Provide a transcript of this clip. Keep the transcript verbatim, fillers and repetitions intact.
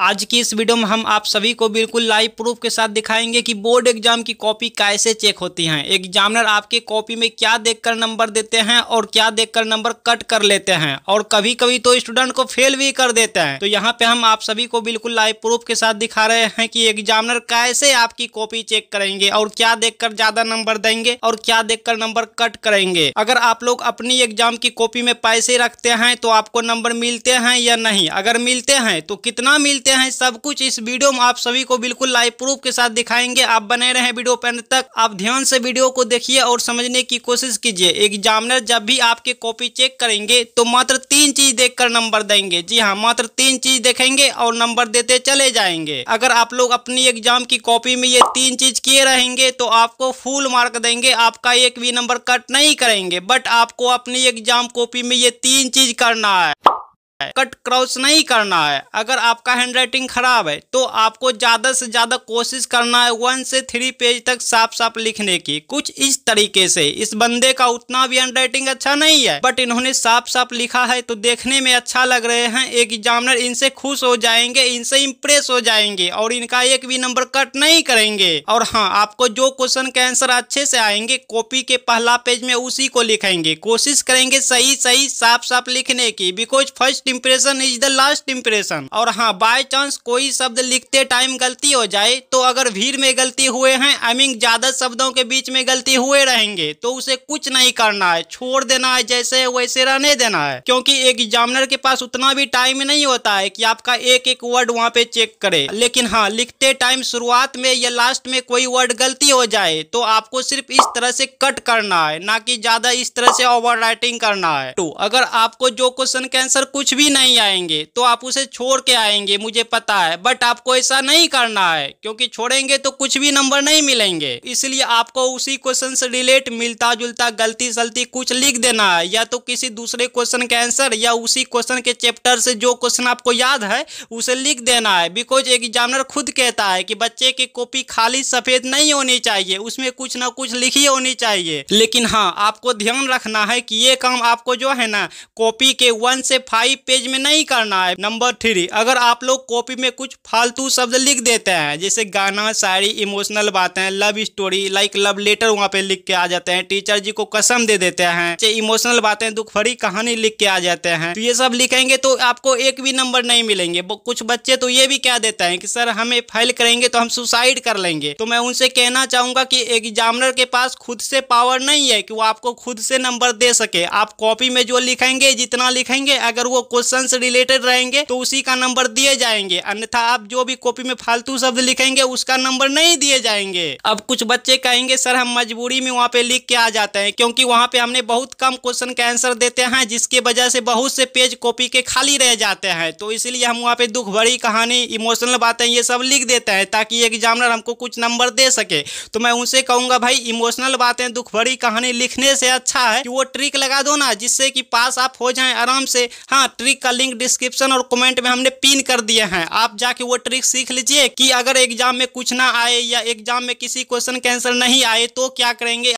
आज की इस वीडियो में हम आप सभी को बिल्कुल लाइव प्रूफ के साथ दिखाएंगे कि बोर्ड एग्जाम की कॉपी कैसे चेक होती है, एग्जामिनर आपके कॉपी में क्या देखकर नंबर देते हैं और क्या देखकर नंबर कट कर लेते हैं और कभी कभी तो स्टूडेंट को फेल भी कर देते हैं। तो यहाँ पे हम आप सभी को बिल्कुल लाइव प्रूफ के साथ दिखा रहे हैं कि एग्जामिनर कैसे आपकी कॉपी चेक करेंगे और क्या देखकर ज्यादा नंबर देंगे और क्या देखकर नंबर कट करेंगे। अगर आप लोग अपनी एग्जाम की कॉपी में पैसे रखते हैं तो आपको नंबर मिलते हैं या नहीं, अगर मिलते हैं तो कितना मिलते हैं, सब कुछ इस वीडियो में आप सभी को बिल्कुल लाइव प्रूफ के साथ दिखाएंगे। आप बने रहें वीडियो पर, अंत तक आप ध्यान से वीडियो को देखिए और समझने की कोशिश कीजिए। एग्जामिनर जब भी आपके कॉपी चेक करेंगे तो मात्र तीन चीज देखकर नंबर देंगे। जी हाँ, मात्र तीन चीज देखेंगे और नंबर देते चले जाएंगे। अगर आप लोग अपनी एग्जाम की कॉपी में ये तीन चीज किए रहेंगे तो आपको फुल मार्क देंगे, आपका एक भी नंबर कट नहीं करेंगे। बट आपको अपनी एग्जाम कॉपी में ये तीन चीज करना है, कट क्रॉस नहीं करना है। अगर आपका हैंडराइटिंग खराब है तो आपको ज्यादा से ज्यादा कोशिश करना है वन से थ्री पेज तक साफ साफ लिखने की, कुछ इस तरीके से। इस बंदे का उतना भी हैंडराइटिंग अच्छा नहीं है बट इन्होंने साफ साफ लिखा है तो देखने में अच्छा लग रहे हैं। एग्जामिनर इनसे खुश हो जाएंगे, इनसे इम्प्रेस हो जाएंगे और इनका एक भी नंबर कट नहीं करेंगे। और हाँ, आपको जो क्वेश्चन के आंसर अच्छे से आएंगे कॉपी के पहला पेज में उसी को लिखेंगे, कोशिश करेंगे सही सही साफ साफ लिखने की, because first impression is the last impression. और हाँ, बाय चांस कोई शब्द लिखते टाइम गलती हो जाए तो अगर भीड़ में गलती हुए हैं, आई मीन ज्यादा शब्दों के बीच में गलती हुए रहेंगे तो उसे कुछ नहीं करना है, छोड़ देना है, जैसे वैसे रहने देना है, क्योंकि एग्जामिनर के पास उतना भी टाइम नहीं होता है कि आपका एक एक वर्ड वहाँ पे चेक करे। लेकिन हाँ, लिखते टाइम शुरुआत में या लास्ट में कोई वर्ड गलती हो जाए तो आपको सिर्फ इस तरह से कट करना है, ना कि ज्यादा इस तरह से ओवर राइटिंग करना है। तो अगर आपको जो क्वेश्चन के आंसर कुछ भी नहीं आएंगे तो आप उसे छोड़ के आएंगे, मुझे पता है, बट आपको ऐसा नहीं करना है क्योंकि छोड़ेंगे तो कुछ भी नंबर नहीं मिलेंगे। इसलिए आपको उसी क्वेश्चन से रिलेट मिलता जुलता गलती सलती कुछ लिख देना है, या तो किसी दूसरे क्वेश्चन का आंसर या उसी क्वेश्चन के चैप्टर से जो क्वेश्चन आपको याद है उसे लिख देना है। बिकॉज एग्जामिनर खुद कहता है कि बच्चे की कॉपी खाली सफेद नहीं होनी चाहिए, उसमें कुछ ना कुछ लिखी होनी चाहिए। लेकिन हाँ, आपको ध्यान रखना है कि ये काम आपको जो है ना कॉपी के वन से फाइव पेज में नहीं करना है। नंबर थ्री, अगर आप लोग कॉपी में कुछ फालतू शब्द लिख देते हैं जैसे गाना, शायरी, इमोशनल बातें, love story, like love letter वहाँ पे लिख के आ जाते हैं, टीचर जी को कसम दे देते हैं, इमोशनल बातें, दुख भरी कहानी लिख के आ जाते हैं, तो ये सब लिखेंगे तो आपको एक भी नंबर नहीं मिलेंगे। कुछ बच्चे तो ये भी कह देते हैं कि सर हमें फेल करेंगे तो हम सुसाइड कर लेंगे। तो मैं उनसे कहना चाहूंगा कि एग्जामिनर के पास खुद से पावर नहीं है कि वो आपको खुद से नंबर दे सके। आप कॉपी में जो लिखेंगे, जितना लिखेंगे, अगर वो क्वेश्चन से रिलेटेड रहेंगे तो उसी का नंबर दिए जाएंगे, अन्यथा आप जो भी कॉपी में फालतू शब्द लिखेंगे उसका नंबर नहीं दिए जाएंगे। अब कुछ बच्चे कहेंगे सर हम मजबूरी में वहाँ पे लिख के आ जाते हैं क्योंकि वहाँ पे हमने बहुत कम क्वेश्चन के आंसर देते हैं जिसके वजह से बहुत से पेज कॉपी के खाली रह जाते हैं, तो इसलिए हम वहाँ पे दुख भरी कहानी, इमोशनल बातें, ये सब लिख देते हैं ताकि एग्जामिनर हमको कुछ नंबर दे सके। तो मैं उनसे कहूंगा भाई इमोशनल बातें, दुख भरी कहानी लिखने से अच्छा है कि वो ट्रिक लगा दो ना जिससे कि पास आप हो जाए आराम से। हाँ, ट्रिक का लिंक डिस्क्रिप्शन और कमेंट में हमने पिन कर दिए हैं, आप जाके वो ट्रिक सीख लीजिए कि अगर एग्जाम में कुछ ना आए या एग्जाम में किसी क्वेश्चन का आंसर नहीं आए तो क्या करेंगे।